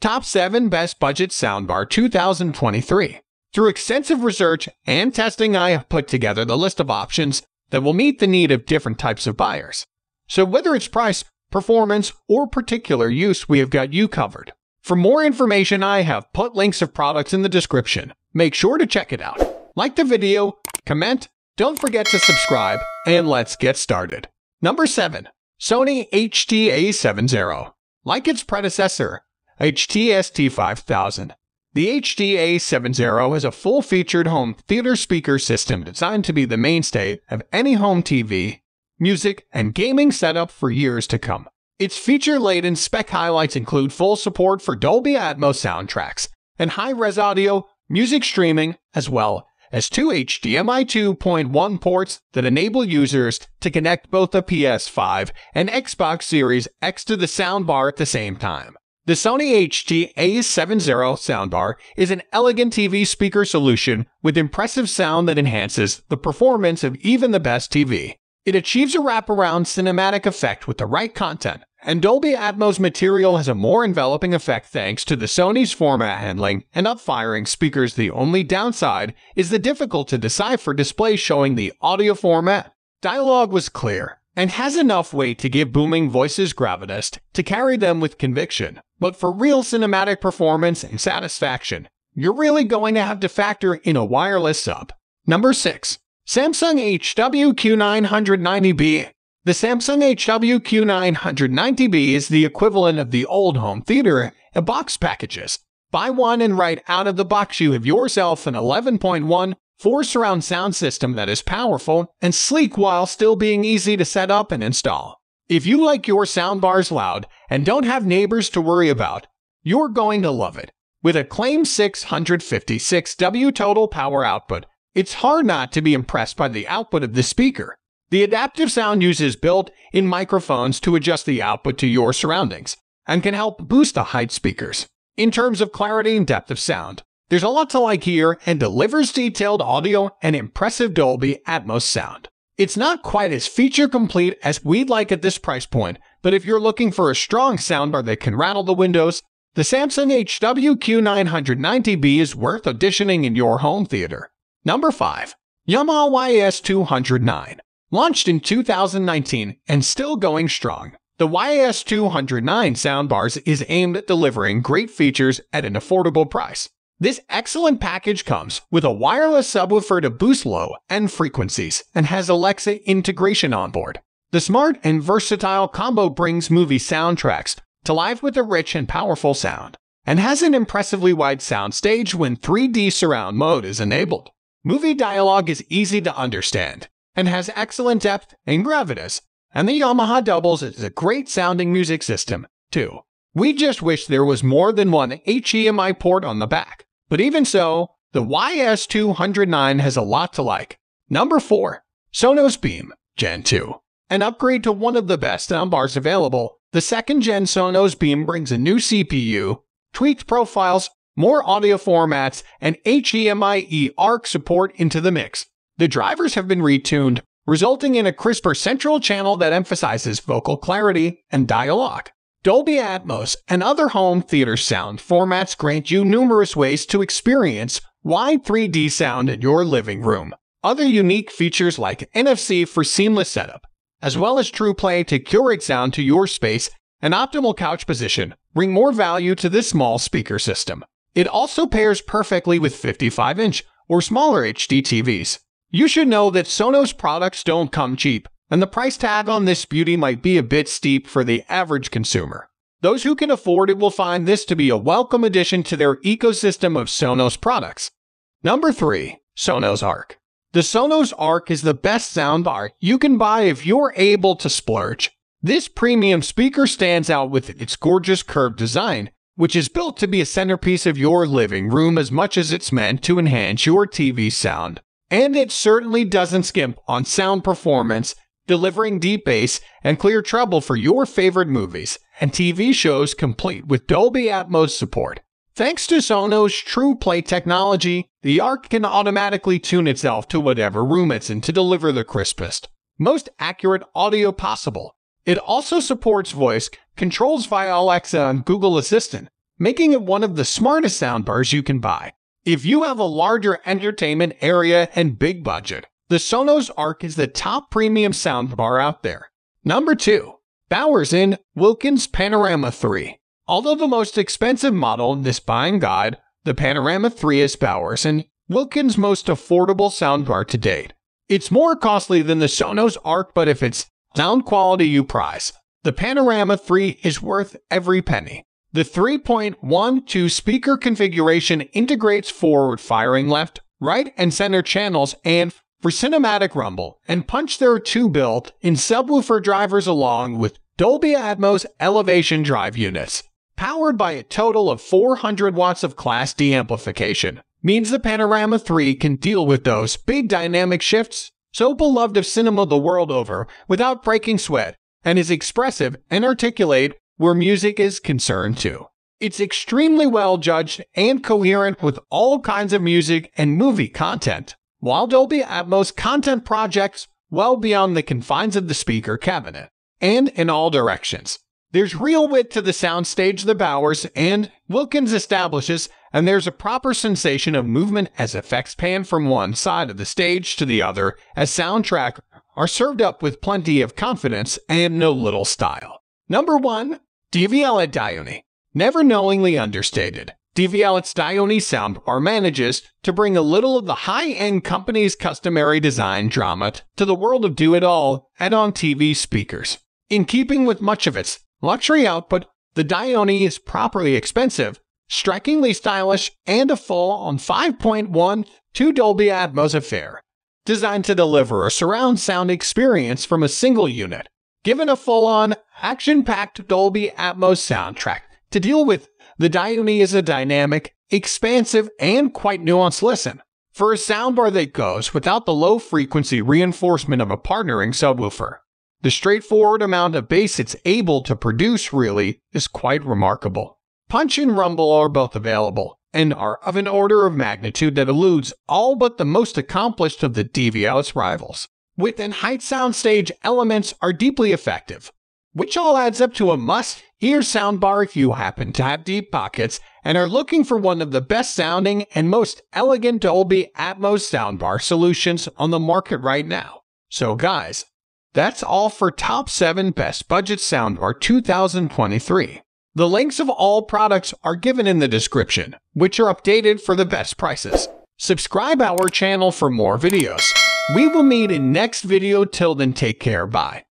Top 7 Best Budget Soundbar 2023. Through extensive research and testing, I have put together the list of options that will meet the need of different types of buyers. So whether it's price, performance, or particular use, we have got you covered. For more information, I have put links of products in the description. Make sure to check it out. Like the video, comment, don't forget to subscribe, and let's get started. Number 7. Sony HT-A70. Like its predecessor, HT-ST5000. The HT-A70 is a full-featured home theater speaker system designed to be the mainstay of any home TV, music, and gaming setup for years to come. Its feature-laden spec highlights include full support for Dolby Atmos soundtracks and high-res audio, music streaming, as well as two HDMI 2.1 ports that enable users to connect both a PS5 and Xbox Series X to the soundbar at the same time. The Sony HT-A70 soundbar is an elegant TV speaker solution with impressive sound that enhances the performance of even the best TV. It achieves a wraparound cinematic effect with the right content, and Dolby Atmos material has a more enveloping effect thanks to the Sony's format handling and up-firing speakers. The only downside is the difficult-to-decipher display showing the audio format. Dialogue was clear and has enough weight to give booming voices gravitas to carry them with conviction. But for real cinematic performance and satisfaction, you're really going to have to factor in a wireless sub. Number 6. Samsung HW-Q990B. The Samsung HW-Q990B is the equivalent of the old home theater and box packages. Buy one and right out of the box you have yourself an 11.1-4 surround sound system that is powerful and sleek while still being easy to set up and install. If you like your soundbars loud and don't have neighbors to worry about, you're going to love it. With a claimed 656 W total power output, it's hard not to be impressed by the output of the speaker. The adaptive sound uses built-in microphones to adjust the output to your surroundings and can help boost the height speakers. In terms of clarity and depth of sound, there's a lot to like here and delivers detailed audio and impressive Dolby Atmos sound. It's not quite as feature-complete as we'd like at this price point, but if you're looking for a strong soundbar that can rattle the windows, the Samsung HW-Q990B is worth auditioning in your home theater. Number 5. Yamaha YAS-209. Launched in 2019 and still going strong, the YAS-209 soundbars is aimed at delivering great features at an affordable price. This excellent package comes with a wireless subwoofer to boost low end frequencies and has Alexa integration onboard. The smart and versatile combo brings movie soundtracks to life with a rich and powerful sound and has an impressively wide soundstage when 3D surround mode is enabled. Movie dialogue is easy to understand and has excellent depth and gravitas, and the Yamaha doubles as a great sounding music system, too. We just wish there was more than one HDMI port on the back. But even so, the YS-209 has a lot to like. Number 4. Sonos Beam Gen 2. An upgrade to one of the best soundbars available, the second-gen Sonos Beam brings a new CPU, tweaked profiles, more audio formats, and HDMI ARC support into the mix. The drivers have been retuned, resulting in a crisper central channel that emphasizes vocal clarity and dialogue. Dolby Atmos and other home theater sound formats grant you numerous ways to experience wide 3D sound in your living room. Other unique features like NFC for seamless setup, as well as TruePlay to curate sound to your space and optimal couch position, bring more value to this small speaker system. It also pairs perfectly with 55-inch or smaller HD TVs. You should know that Sonos products don't come cheap, and the price tag on this beauty might be a bit steep for the average consumer. Those who can afford it will find this to be a welcome addition to their ecosystem of Sonos products. Number 3. Sonos Arc. The Sonos Arc is the best soundbar you can buy if you're able to splurge. This premium speaker stands out with its gorgeous curved design, which is built to be a centerpiece of your living room as much as it's meant to enhance your TV sound. And it certainly doesn't skimp on sound performance, delivering deep bass and clear treble for your favorite movies and TV shows, complete with Dolby Atmos support. Thanks to Sonos' TruePlay technology, the Arc can automatically tune itself to whatever room it's in to deliver the crispest, most accurate audio possible. It also supports voice controls via Alexa and Google Assistant, making it one of the smartest soundbars you can buy. If you have a larger entertainment area and big budget, the Sonos Arc is the top premium soundbar out there. Number 2. Bowers & Wilkins Panorama 3. Although the most expensive model in this buying guide, the Panorama 3 is Bowers & Wilkins' most affordable soundbar to date. It's more costly than the Sonos Arc, but if it's sound quality you prize, the Panorama 3 is worth every penny. The 3.12 speaker configuration integrates forward-firing left, right, and center channels, and for cinematic rumble and punch there are 2 built-in subwoofer drivers along with Dolby Atmos elevation drive units. Powered by a total of 400 watts of Class D amplification, means the Panorama 3 can deal with those big dynamic shifts so beloved of cinema the world over without breaking sweat, and is expressive and articulate where music is concerned too. It's extremely well judged and coherent with all kinds of music and movie content, while Dolby Atmos content projects well beyond the confines of the speaker cabinet and in all directions. There's real width to the soundstage the Bowers and Wilkins establishes, and there's a proper sensation of movement as effects pan from one side of the stage to the other, as soundtrack are served up with plenty of confidence and no little style. Number 1. Devialet Dione. Never knowingly understated, Devialet Dione's soundbar manages to bring a little of the high-end company's customary design drama to the world of do-it-all add-on TV speakers. In keeping with much of its luxury output, the Dione is properly expensive, strikingly stylish, and a full-on 5.12 Dolby Atmos affair, designed to deliver a surround sound experience from a single unit, given a full-on, action-packed Dolby Atmos soundtrack to deal with. The Dione is a dynamic, expansive, and quite nuanced listen for a soundbar that goes without the low-frequency reinforcement of a partnering subwoofer. The straightforward amount of bass it's able to produce really is quite remarkable. Punch and rumble are both available and are of an order of magnitude that eludes all but the most accomplished of the Devialet's rivals. Width and height soundstage elements are deeply effective, which all adds up to a must-hear soundbar if you happen to have deep pockets and are looking for one of the best-sounding and most elegant Dolby Atmos soundbar solutions on the market right now. So guys, that's all for Top 7 Best Budget Soundbar 2023. The links of all products are given in the description, which are updated for the best prices. Subscribe our channel for more videos. We will meet in next video. Till then, take care, bye.